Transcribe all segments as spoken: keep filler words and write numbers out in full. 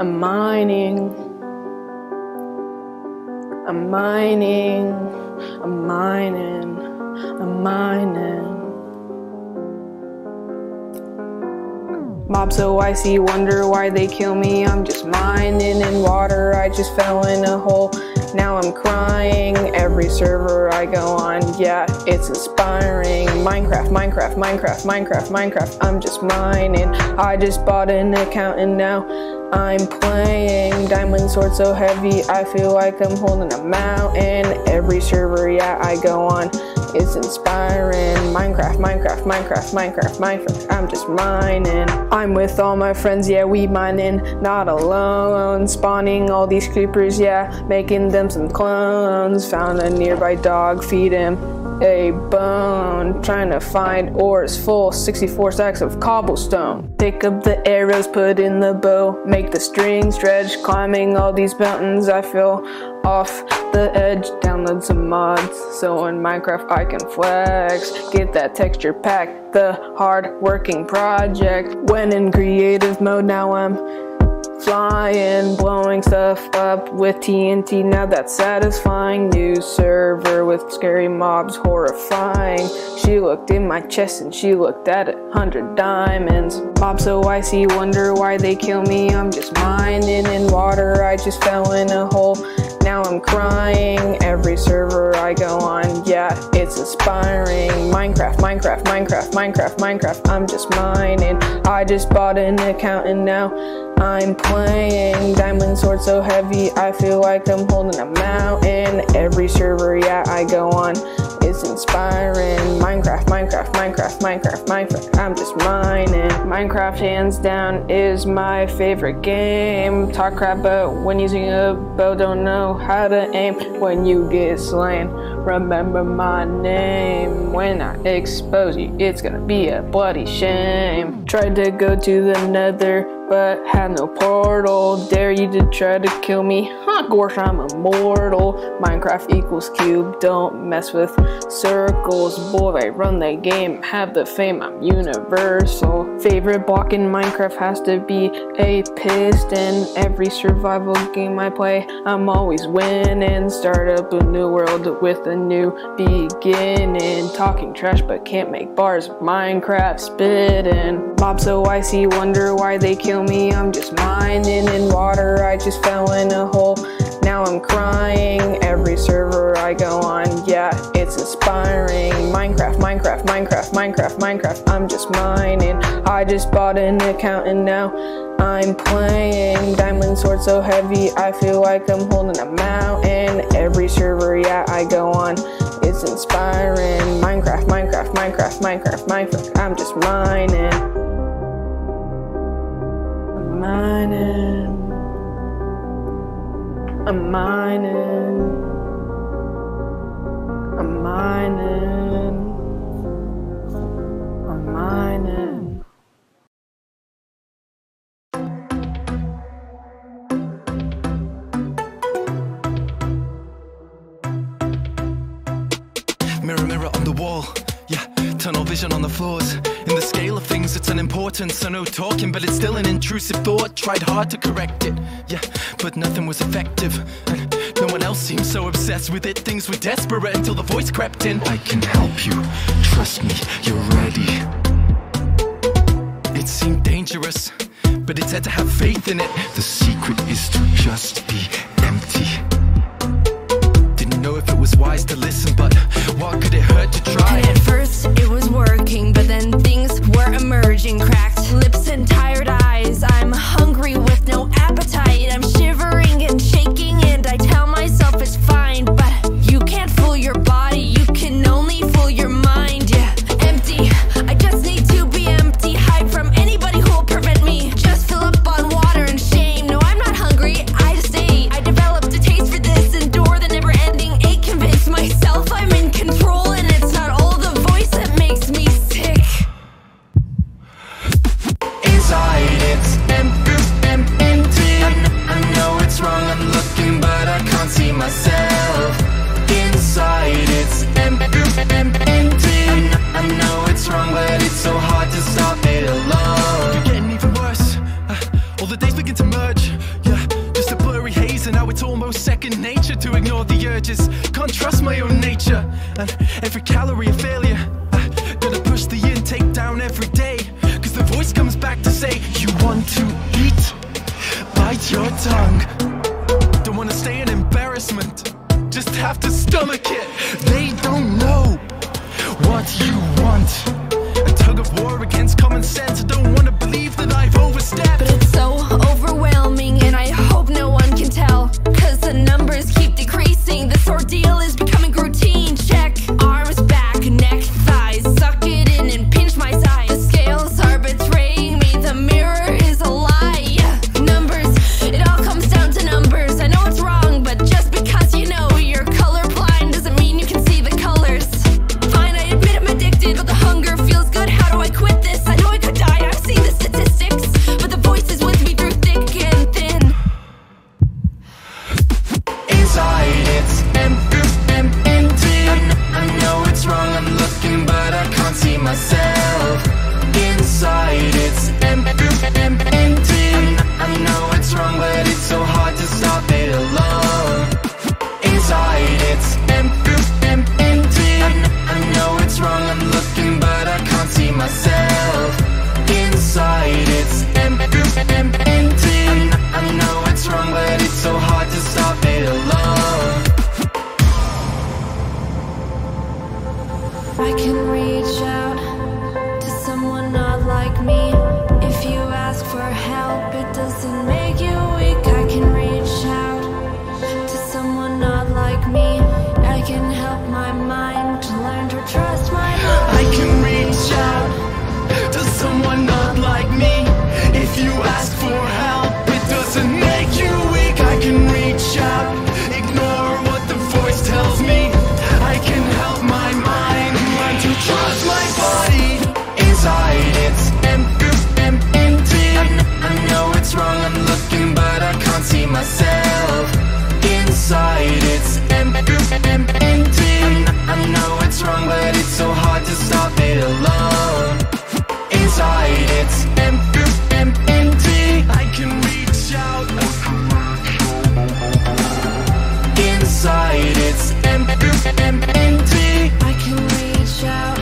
I'm mining. I'm mining. I'm mining. I'm mining. Mob so icy, wonder why they kill me. I'm just mining in water. I just fell in a hole. Now I'm crying. Every server I go on, yeah, it's inspiring. Minecraft, Minecraft, Minecraft, Minecraft, Minecraft. I'm just mining. I just bought an account and now I'm playing. Diamond sword so heavy, I feel like I'm holding a mountain. Every server, yeah, I go on, it's inspiring. Minecraft, Minecraft, Minecraft, Minecraft, Minecraft. I'm just mining. I'm with all my friends, yeah, we mining, not alone. Spawning all these creepers, yeah, making them some clones. Found a nearby dog, feed him a bone. Trying to find ores full, sixty-four sacks of cobblestone. Pick up the arrows, put in the bow, make the string stretch. Climbing all these mountains, I feel off the edge. Download some mods so in Minecraft I can flex. Get that texture pack, the hard working project. When in creative mode, now I'm flying, blowing stuff up with T N T. Now that's satisfying. New server with scary mobs, horrifying. She looked in my chest and she looked at a hundred diamonds. Mob so icy, wonder why they kill me. I'm just mining in water. I just fell in a hole. Now I'm crying. Every server I go on, yeah, it's inspiring. Minecraft, Minecraft, Minecraft, Minecraft, Minecraft. I'm just mining. I just bought an account and now I'm playing. Diamond sword so heavy, I feel like I'm holding a mountain. Every server, yeah, I go on, it's inspiring. Minecraft, Minecraft, Minecraft, Minecraft, Minecraft. I'm just mining. Minecraft, hands down, is my favorite game. Talk crap, but when using a bow, don't know how to aim. When you get slain, remember my name. When I expose you, it's gonna be a bloody shame. Tried to go to the nether, but had no portal. Dare you to try to kill me? Huh, gosh, I'm immortal. Minecraft equals cube, don't mess with circles. Boy, I run the game, have the fame, I'm universal. Favorite block in Minecraft has to be a piston. Every survival game I play, I'm always winning. Start up a new world with a new beginning. Talking trash but can't make bars, Minecraft spitting. Mob so icy, wonder why they kill me. I'm just mining in water. I just fell in a hole. Now I'm crying. Every server I go on, yeah, it's inspiring. Minecraft, Minecraft, Minecraft, Minecraft, Minecraft. I'm just mining. I just bought an account and now I'm playing. Diamond sword so heavy, I feel like I'm holding a mountain. Every server, yeah, I go on, it's inspiring. Minecraft, Minecraft, Minecraft, Minecraft, Minecraft. I'm just mining. Mining. I'm mining. I'm mining. I'm mining. Mirror, mirror on the wall. Yeah, tunnel vision on the floors. In the scale of things, it's an importance, so no talking, but it's still an intrusive thought. Tried hard to correct it, yeah, but nothing was effective. And no one else seemed so obsessed with it. Things were desperate until the voice crept in. I can help you, trust me, you're ready. It seemed dangerous, but it's had to have faith in it. The secret is to just be empty. Didn't know if it was wise to listen, but what could it hurt to try? And at first it was working, but then things were emerging. Cracked lips and tired eyes, I'm hungry with no appetite. I'm shivering and shaking and I tell myself it's fine, but you can't fool your body, you can only fool your mind. Yeah, empty, I just need to be empty. Hide from anybody who'll prevent me, just fill up on water and shame. No, I'm not hungry, I just That's my own nature, and every calorie a failure. I gotta push the intake down every day, cause the voice comes back to say, you want to eat? Bite your tongue. Don't wanna stay an embarrassment, just have to stomach it. They don't know what you want. A tug of war against common sense. I don't wanna believe that I've overstepped, but it's so overwhelming, and I hope no one can tell, cause the numbers keep decreasing. This ordeal is becoming routine. Check arms, back, neck, thighs. Suck it in and pinch my sides. The scales are betraying me. The mirror is a lie. Numbers, it all comes down to numbers. I know it's wrong, but just because you know you're colorblind doesn't mean you can see the colors. Fine, I admit I'm addicted, but the hunger feels good. How do I quit this? I know I could die. I've seen the statistics, but the voice is with me through thick and thin. Inside it's empty and empty. I know it's wrong, I'm looking, but I can't see myself. Inside it's empty and empty. I know it's wrong, but it's so hard to stop it alone. Inside it's empty and empty. I know it's wrong, I'm looking, but I can't see myself. Inside it's empty and empty. I know it's wrong, but it's so hard to stop it alone. I can reach out to someone not like me. If you ask for help, it doesn't make you weak. I can reach out to someone not like me. I can help my mind to learn to trust my mind. I can reach out to someone not like me. If you ask for help, it doesn't make you weak. I can reach out, ignore what the voice tells me. I can help my mind learn to trust my body. Inside it's empty, empty. I know it's wrong, I'm looking, but I can't see myself. Inside it's empty, empty. I know it's wrong, but it's so hard to stop it alone. Inside it's empty, empty. I can reach out. Inside it's empty, empty. I can reach out.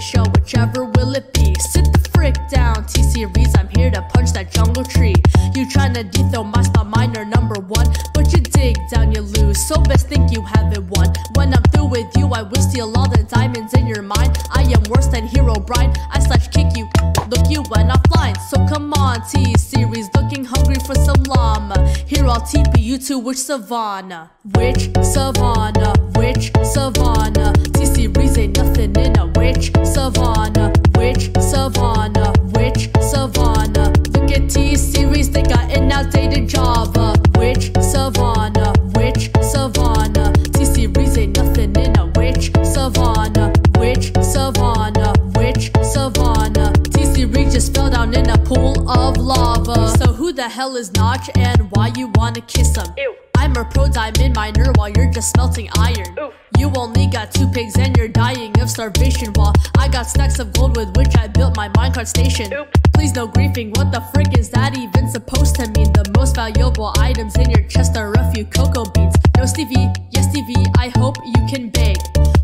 Show, whichever will it be. Sit the frick down, T-Series, I'm here to punch that jungle tree. You tryna dethrone my spot, mine are number one. But you dig down, you lose, so best think you haven't won. When I'm through with you, I will steal all the diamonds in your mind. I am worse than Herobrine, I slash kick you, look you when I'm flying. So come on, T-Series, looking hungry for some llama. Here I'll T P you to Witch Savanna. Witch Savanna, Witch Savanna, T-Series ain't nothing in a Witch Savanna, Witch Savanna, Witch Savanna. Look at T-Series, they got an outdated Java. Witch Savanna, Witch Savanna, T-Series ain't nothing in a Witch Savanna, Witch Savanna, Witch Savanna. T-Series just fell down in a pool of lava. So who the hell is Notch and why you wanna kiss him? Ew. I'm a pro diamond miner while you're just smelting iron. Oof. You only got two pigs and you're dying of starvation, while I got stacks of gold with which I built my minecart station. Oof. Please no griefing, what the frick is that even supposed to mean? The most valuable items in your chest are a few cocoa beans. No Stevie, yes Stevie, I hope you can bake.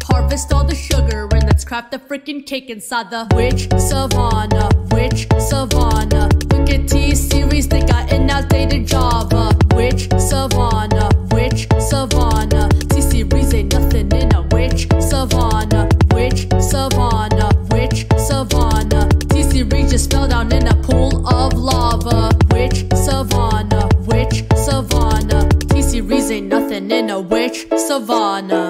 Harvest all the sugar and let's craft a freaking cake inside the Witch Savanna, Witch Savanna. Look at T-Series, they got an outdated Java. Witch Savanna, Witch Savanna. T-Series ain't nothing in a Witch Savanna, Witch Savanna, Witch Savanna. T-Series just fell down in a pool of lava. Witch Savanna, Witch Savanna. T-Series ain't nothing in a Witch Savanna.